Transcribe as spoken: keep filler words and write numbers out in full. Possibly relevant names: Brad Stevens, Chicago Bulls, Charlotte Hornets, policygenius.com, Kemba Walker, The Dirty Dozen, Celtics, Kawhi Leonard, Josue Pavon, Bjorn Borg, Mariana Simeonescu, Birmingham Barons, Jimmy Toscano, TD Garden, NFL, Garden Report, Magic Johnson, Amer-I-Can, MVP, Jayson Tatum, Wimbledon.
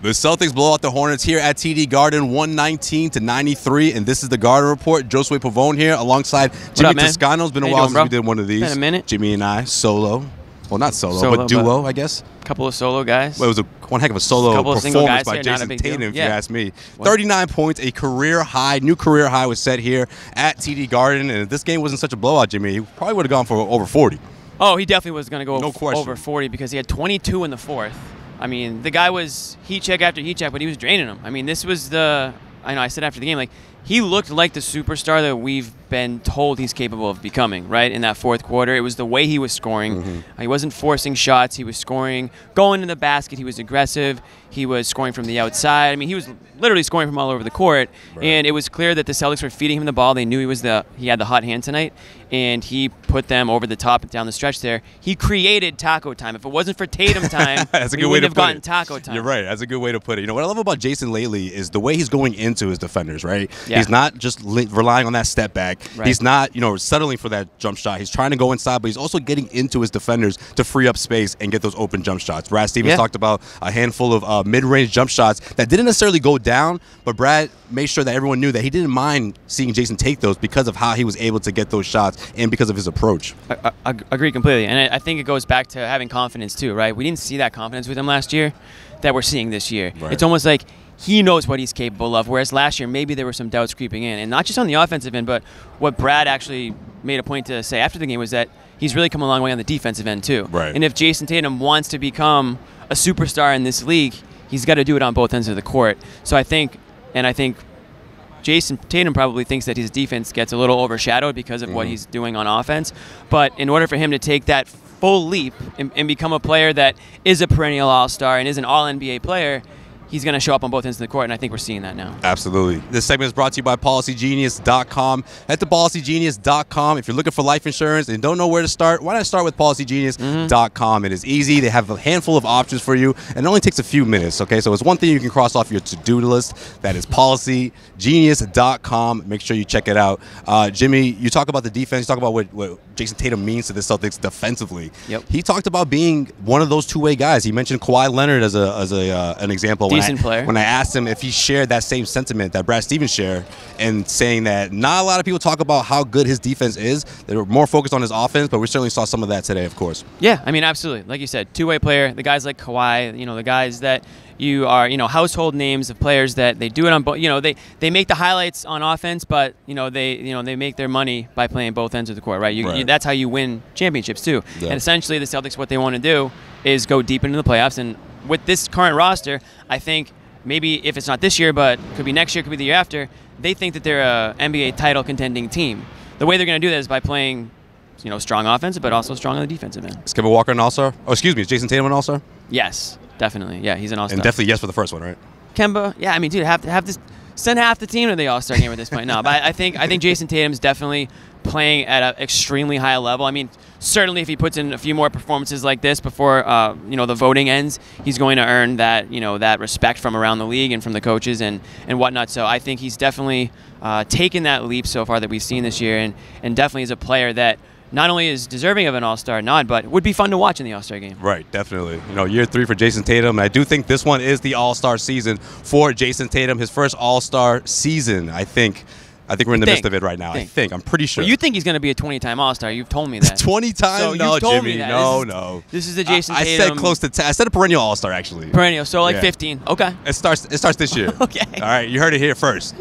The Celtics blow out the Hornets here at T D Garden, one nineteen to ninety-three, and this is the Garden Report. Josue Pavon here alongside Jimmy Toscano. It's been a while since we did one of these. Been a minute. Jimmy and I solo. Well, not solo, solo but duo, but I guess. A couple of solo guys. Well, it was a, one heck of a solo a performance by Jayson Tatum, if yeah. you ask me. thirty-nine what? points, a career high, new career high was set here at T D Garden. And if this game wasn't such a blowout, Jimmy, he probably would have gone for over forty. Oh, he definitely was going to go no question. over forty because he had twenty-two in the fourth. I mean, the guy was heat check after heat check, but he was draining him. I mean, this was the – I know I said after the game, like, he looked like the superstar that we've been told he's capable of becoming, right, in that fourth quarter. It was the way he was scoring. Mm-hmm. He wasn't forcing shots. He was scoring. Going to the basket, he was aggressive. He was scoring from the outside. I mean, he was literally scoring from all over the court. Right. And it was clear that the Celtics were feeding him the ball. They knew he was the he had the hot hand tonight, and he put them over the top and down the stretch there. He created taco time. If it wasn't for Tatum time, that's a good way to put it. We wouldn't have gotten taco time. You're right. That's a good way to put it. You know, what I love about Jayson lately is the way he's going into his defenders, right? Yeah. He's not just relying on that step back. Right. He's not, you know, settling for that jump shot. He's trying to go inside, but he's also getting into his defenders to free up space and get those open jump shots. Brad Stevens yeah. talked about a handful of uh, mid-range jump shots that didn't necessarily go down, but Brad made sure that everyone knew that he didn't mind seeing Jayson take those because of how he was able to get those shots and because of his approach. I, I, I agree completely, and I, I think it goes back to having confidence too, right? We didn't see that confidence with him last year that we're seeing this year. Right. It's almost like he knows what he's capable of, whereas last year maybe there were some doubts creeping in. And not just on the offensive end, but what Brad actually made a point to say after the game was that he's really come a long way on the defensive end too. Right. And if Jayson Tatum wants to become a superstar in this league, he's got to do it on both ends of the court. So I think, and I think Jayson Tatum probably thinks that his defense gets a little overshadowed because of mm-hmm. what he's doing on offense. But in order for him to take that full leap and, and become a player that is a perennial all-star and is an all N B A player, he's going to show up on both ends of the court, and I think we're seeing that now. Absolutely. This segment is brought to you by policy genius dot com. That's the policy genius dot com. If you're looking for life insurance and don't know where to start, why not start with policy genius dot com? Mm-hmm. It is easy. They have a handful of options for you, and it only takes a few minutes, okay? So it's one thing you can cross off your to-do list. That is policy genius dot com. Make sure you check it out. Uh, Jimmy, you talk about the defense. You talk about what, what Jayson Tatum means to the Celtics defensively. Yep. He talked about being one of those two-way guys. He mentioned Kawhi Leonard as, a, as a, uh, an example. Decent player. When I asked him if he shared that same sentiment that Brad Stevens shared, and saying that not a lot of people talk about how good his defense is, they were more focused on his offense, but we certainly saw some of that today, of course. Yeah, I mean, absolutely. Like you said, two-way player. The guys like Kawhi, you know, the guys that you are, you know, household names of players that they do it on both. You know, they they make the highlights on offense, but you know they you know they make their money by playing both ends of the court, right? You, right. You, that's how you win championships too. Yeah. And essentially, the Celtics, what they want to do is go deep into the playoffs and. With this current roster, I think maybe if it's not this year, but could be next year, could be the year after, they think that they're a N B A title contending team. The way they're going to do that is by playing, you know, strong offensive, but also strong on the defensive end. Is Kemba Walker an all-star? Oh, excuse me, is Jayson Tatum an all-star? Yes, definitely. Yeah, he's an all-star. And definitely yes for the first one, right? Kemba, yeah. I mean, dude, have to have this send half the team to the all-star game at this point. No, but I think I think Jayson Tatum's definitely playing at an extremely high level. I mean, certainly if he puts in a few more performances like this before uh, you know the voting ends, he's going to earn that you know that respect from around the league and from the coaches and and whatnot. So I think he's definitely uh, taken that leap so far that we've seen this year, and and definitely is a player that not only is deserving of an all-star nod, but would be fun to watch in the all-star game. Right, definitely. You know, year three for Jayson Tatum. I do think this one is the all-star season for Jayson Tatum, his first all-star season, I think. I think we're in the think, midst of it right now. Think. I think. I'm pretty sure. Well, you think he's going to be a twenty-time All-Star. You've told me that. twenty-time? So no, Jimmy. No, this is, no. This is the Jayson I, I Tatum. I said close to ten. I said a perennial All-Star, actually. Perennial. So like yeah. fifteen. Okay. It starts, it starts this year. Okay. All right. You heard it here first.